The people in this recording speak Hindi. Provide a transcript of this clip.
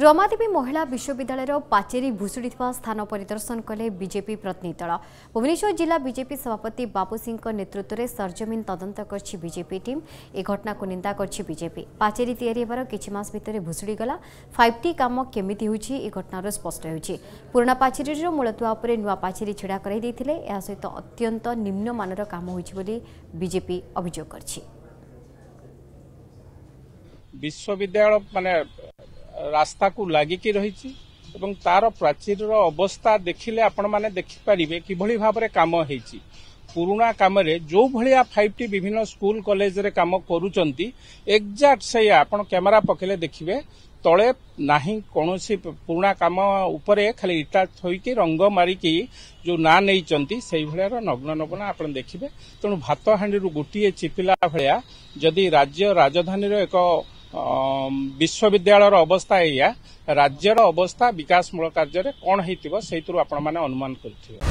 रमादेवी महिला विश्वविद्यालय पाचेरी भुशुड़ी स्थान परिदर्शन कले बीजेपी प्रतिनिधि दल। भुवनेश्वर जिला बीजेपी सभापति बाबू सिंह नेतृत्व में सरजमीन तदंत करछि बीजेपी टीम। ए घटना को निंदा करछि बीजेपी। पाचेरी तैयारी होबार किछि मास भितर भुशुड़ी गला 5T काम केमिति होछि ए घटनार स्पष्ट होछि। पुराना पाचेरी मूलतुआ उपरे नुआ पाचेरी छिड़ा कराई दैथिले। एहा सहित अत्यंत निम्नमानर काम होछि बोली बीजेपी अभियोग करछि। विश्वविद्यालय माने रास्ता को लागिकी रही तार प्राचीर अवस्था देखिले आपण माने देखिपारे किभली भाबरे काम होईची। पुराणा काम जो भाया 5T विभिन्न स्कूल कॉलेज रे काम करूचंती एग्जैक्ट से आपण कैमरा पकेले देखिबे तले नाही कोनोसी पुराणा काम उपरे खाली इटा थोईकी रंग मारिकी जो ना नहीं चंती सही भाया नग्न नग्न आपण देखिबे। तेणु भात हांडी रु गोटे चिपिला भाया जदि राज्य राजधानी रो एक विश्वविद्यालय अवस्था या राज्यर अवस्था विकासमूलक कार्य कौन होती से अनुमान कर।